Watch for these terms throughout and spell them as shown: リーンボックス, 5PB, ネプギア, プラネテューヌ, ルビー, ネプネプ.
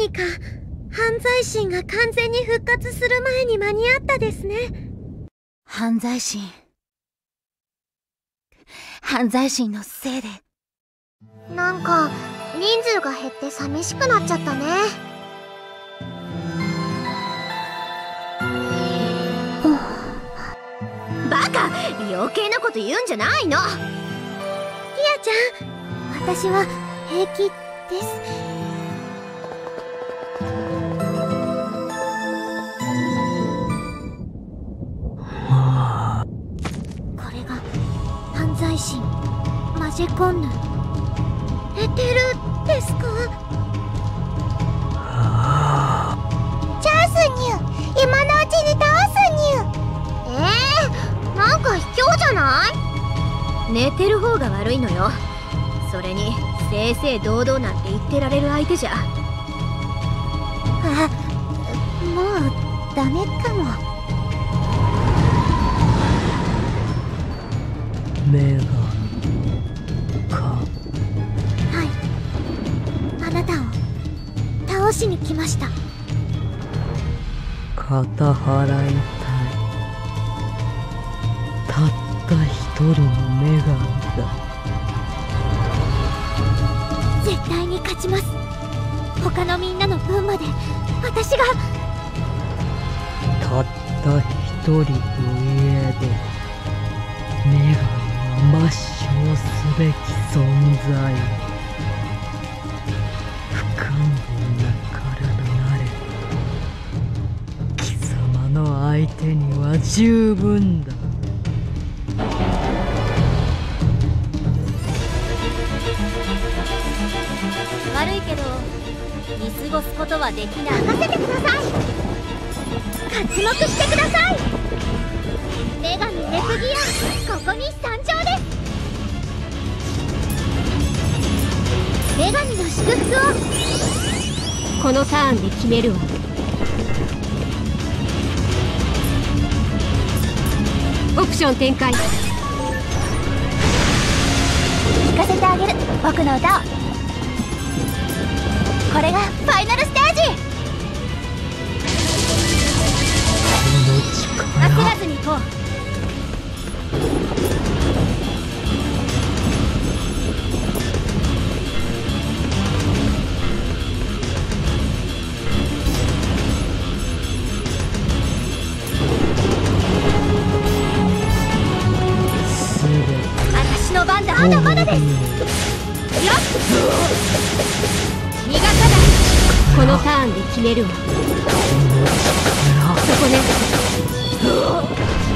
にか犯罪心が完全に復活する前に間に合ったですね。犯罪心のせいでなんか人数が減って寂しくなっちゃったね。バカ、余計なこと言うんじゃないの。ティアちゃん、私は平気です。マジコンヌ寝てるですか？チャンスニュー、今のうちに倒すニュー。なんか卑怯じゃない？寝てる方が悪いのよ。それに正々堂々なんて言ってられる相手じゃ。あ、もうダメかも。女神か。はい、あなたを倒しに来ました。片払いたい、たった一人の女神だ。絶対に勝ちます。他のみんなの分まで私が。たった一人の家で女神抹消すべき存在。不完全な体なれ、貴様の相手には十分だ。悪いけど見過ごすことはできない。任せてください。刮目してください。女神ネスギア、ここに参上。女神の祝福をこのターンで決めるわ。オプション展開。聞かせてあげる、僕の歌を。これがファイナルステージ。焦らずに行こう。まだまだです。よっ、逃がさない。このターンで決めるわ。そこね、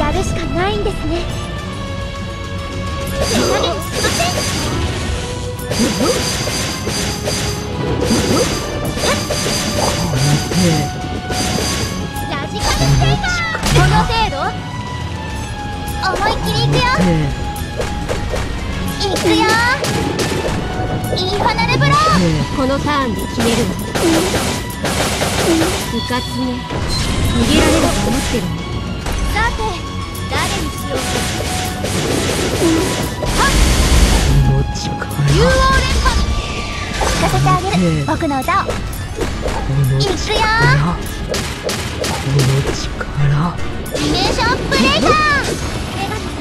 やるしかないんですね。手加減しません。ラジカルテイカー。この程度、思いっきりいくよ。いくよー、インファナルブロー。このターンで決めるわ。うかつね、逃げられると思ってる。さて、誰にしようか。はっ、竜王連覇。聞かせてあげる、僕の歌を。いくよー、ディメーションブレイカー。女神として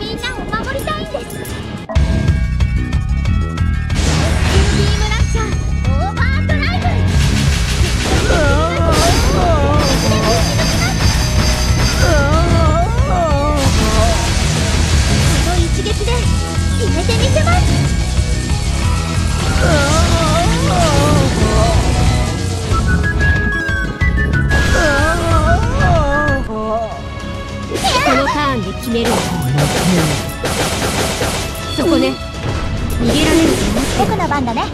みんなを守りたいんです。決める。そこね、逃げられると思って。僕の番だね。い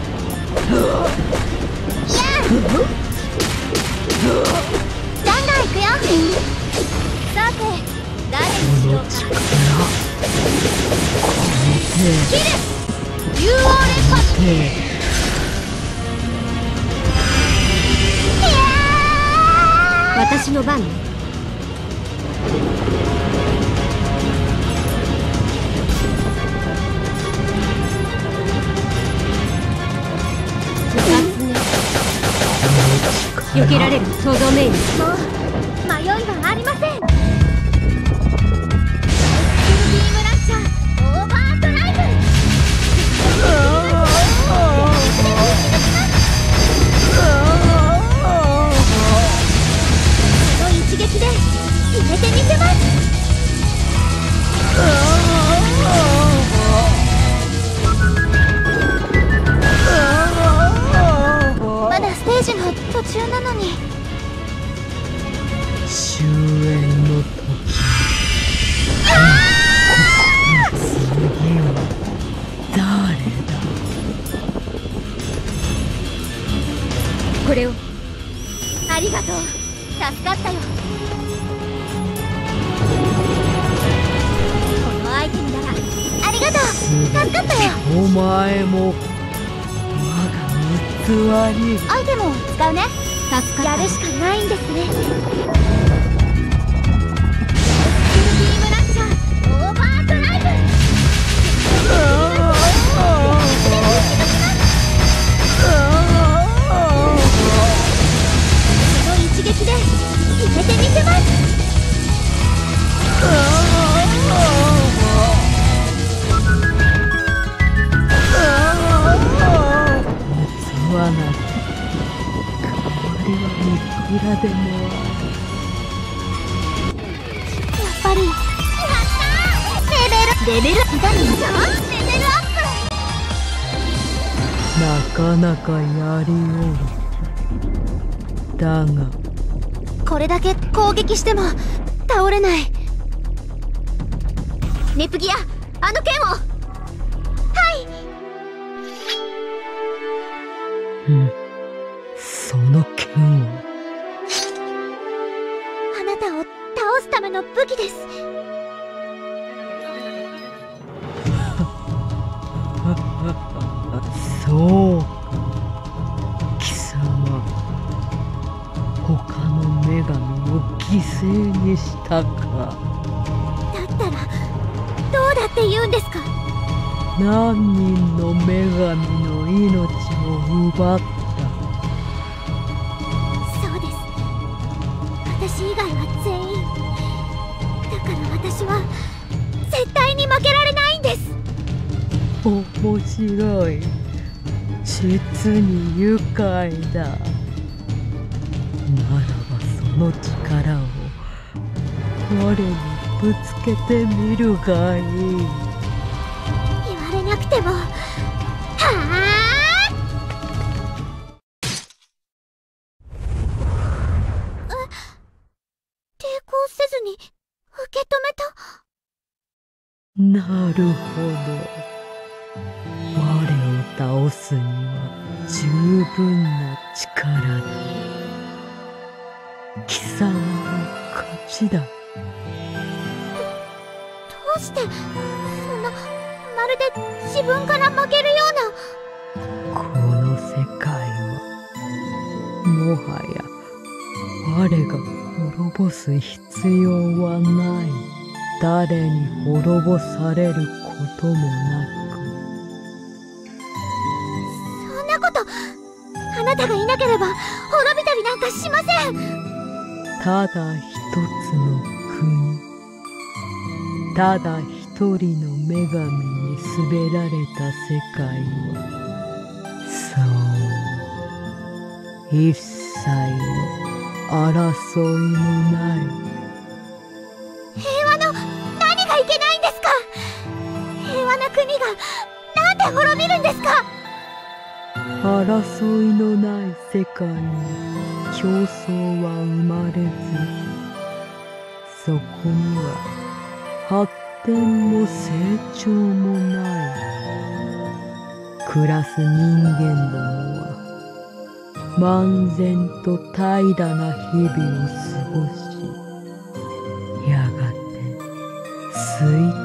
や、ガンガンいくよ。さて、誰にしようか。キル、竜王連発。いや、私の番ね。避けられる想像命令。もう迷いはありません。エクストリームラッシャーオーバードライブ。この一撃で決めてみせます。ステージの途中なのに終演の時。次は誰だ。これを。ありがとう、助かったよ。このアイテムならありがとう、助かったよ。お前もアイテムを使うね。助かった。やるしかないんですね。スティームラッシャーオーバードライブ。この一撃で決めてみせます。変わりはいくらでもある。やっぱりやったー。レベルアップ。なかなかやりおる。だがこれだけ攻撃しても倒れない。ネプギア、あの剣を。うん、その剣はあなたを倒すための武器です。そうか、貴様、他の女神を犠牲にしたか。だったらどうだって言うんですか。何人の女神の命を奪った。そうです、私以外は全員。だから私は絶対に負けられないんです。面白い、実に愉快だ。ならばその力を我にぶつけてみるがいい。なくても、はあ。抵抗せずに受け止めた。なるほど。我を倒すには十分な力だ。貴様の勝ちだ。どうしてそんな。まるで自分から負けるような。この世界はもはや我が滅ぼす必要はない。誰に滅ぼされることもなく。そんなこと、あなたがいなければ滅びたりなんかしません。ただ一つの国、ただ一人の女神、滑られた世界は、そう、一切の争いのない平和の。何がいけないんですか。平和な国がなんで滅びるんですか。争いのない世界に競争は生まれず、そこには発展も成長もない。暮らす人間どもは漫然と平らな日々を過ごし、やがて衰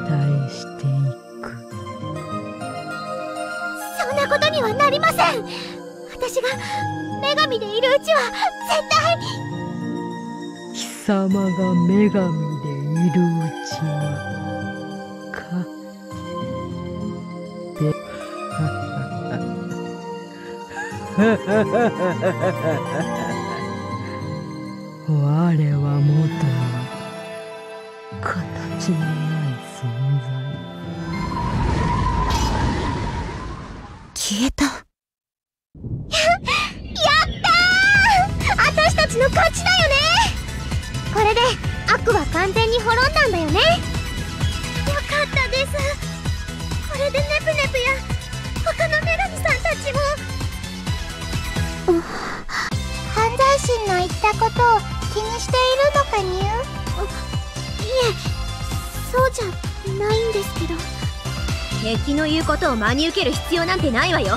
退していく。そんなことにはなりません。私が女神でいるうちは絶対に。貴様が女神でいるうちは我はもと形のない存在。消えた。やったー！私たちの勝ちだよね。これで悪は完全に滅んだんだよね。よかったです。これでネプネプや他の女神さんたちも犯罪神の言ったことを気にしているのかにゅ。いえ、そうじゃないんですけど。敵の言うことを真に受ける必要なんてないわよ。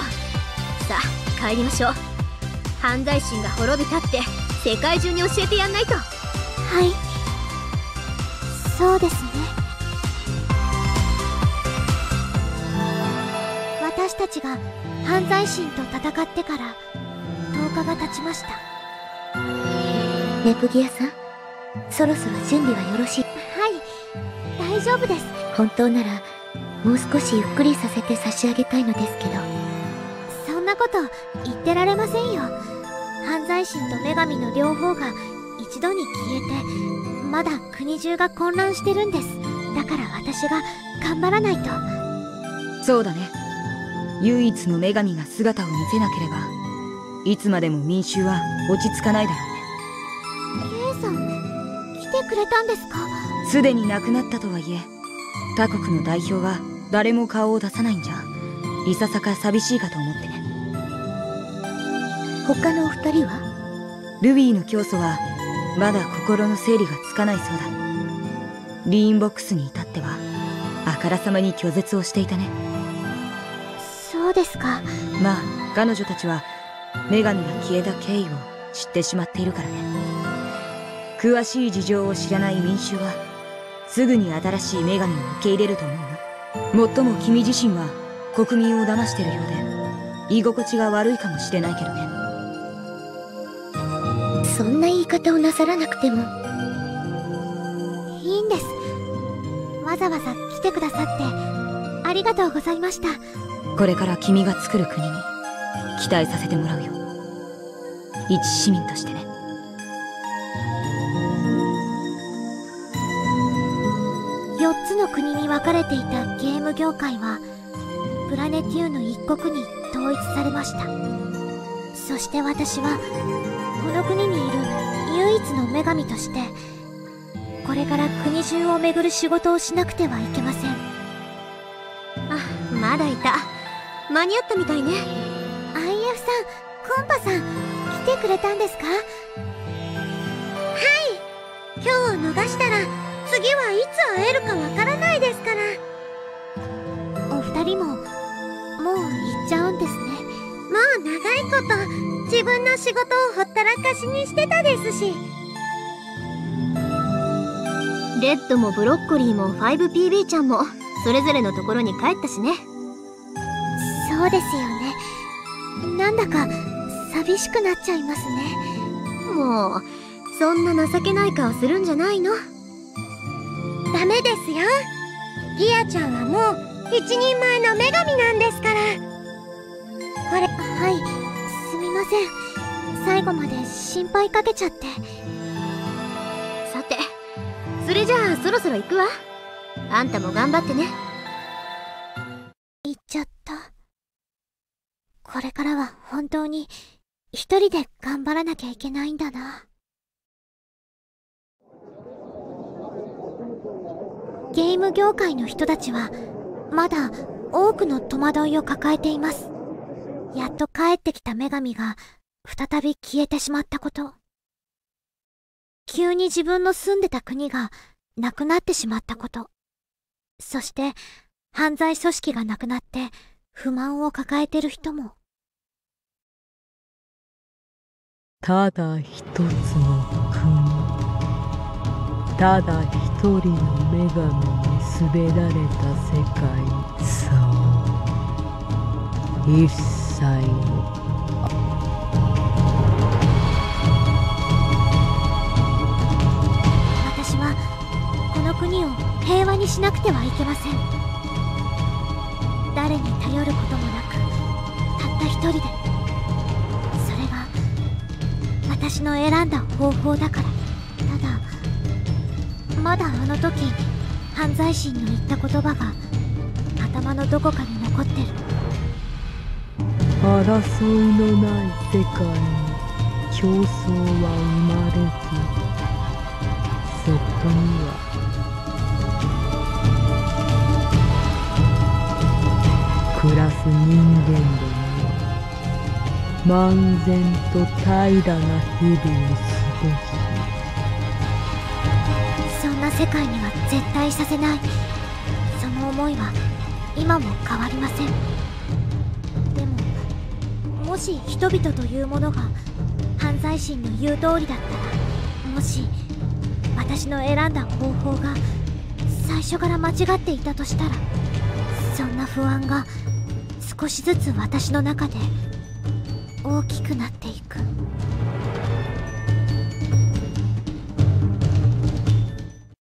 さあ帰りましょう。犯罪神が滅びたって世界中に教えてやんないと。はい、そうですね。私たちが犯罪神と戦ってから10日が経ちました。ネプギアさん、そろそろ準備はよろしい？はい、大丈夫です。本当ならもう少しゆっくりさせて差し上げたいのですけど。そんなこと言ってられませんよ。犯罪神と女神の両方が一度に消えて、まだ国中が混乱してるんです。だから私が頑張らないと。そうだね。唯一の女神が姿を見せなければ、いつまでも民衆は落ち着かないだろうね。レイさん、来てくれたんですか？すでに亡くなったとはいえ、他国の代表は誰も顔を出さないんじゃ、いささか寂しいかと思ってね。他のお二人は？ルビーの教祖はまだ心の整理がつかないそうだ。リーンボックスに至ってはあからさまに拒絶をしていたね。ですか。まあ彼女たちは女神が消えた経緯を知ってしまっているからね。詳しい事情を知らない民衆はすぐに新しい女神を受け入れると思うな。もっとも君自身は国民を騙してるようで居心地が悪いかもしれないけどね。そんな言い方をなさらなくても。いいんです。わざわざ来てくださってありがとうございました。これから君が作る国に期待させてもらうよ。一市民としてね。4つの国に分かれていたゲーム業界はプラネテューヌ一国に統一されました。そして私はこの国にいる唯一の女神として、これから国中を巡る仕事をしなくてはいけません。あ、まだいた。間に合ったみたいね。IF さん、コンパさん、来てくれたんですか？はい、今日を逃したら次はいつ会えるかわからないですから。お二人ももう行っちゃうんですね。もう長いこと自分の仕事をほったらかしにしてたですし。レッドもブロッコリーも 5PB ちゃんもそれぞれのところに帰ったしね。そうですよね。なんだか寂しくなっちゃいますね。もうそんな情けない顔するんじゃないの。ダメですよ。ギアちゃんはもう一人前の女神なんですから。これ、はい、すみません。最後まで心配かけちゃって。さて、それじゃあそろそろ行くわ。あんたも頑張ってね。行っちゃった。これからは本当に一人で頑張らなきゃいけないんだな。ゲーム業界の人たちはまだ多くの戸惑いを抱えています。やっと帰ってきた女神が再び消えてしまったこと。急に自分の住んでた国がなくなってしまったこと。そして犯罪組織がなくなって不満を抱えてる人も。ただ一つの国、ただ一人の女神に滑られた世界。そう、一切の私はこの国を平和にしなくてはいけません。誰に頼ることもなく、たった一人で。それが私の選んだ方法だから。まだあの時犯罪心の言った言葉が頭のどこかに残ってる。争いのない世界に競争は生まれず、そこには暮らす人間どもは漫然と平らな日々を過ごす。そんな世界には絶対させない。その思いは今も変わりません。でも、もし人々というものが犯罪心の言う通りだったら、もし私の選んだ方法が最初から間違っていたとしたら、そんな不安が少しずつ私の中で大きくなっていく。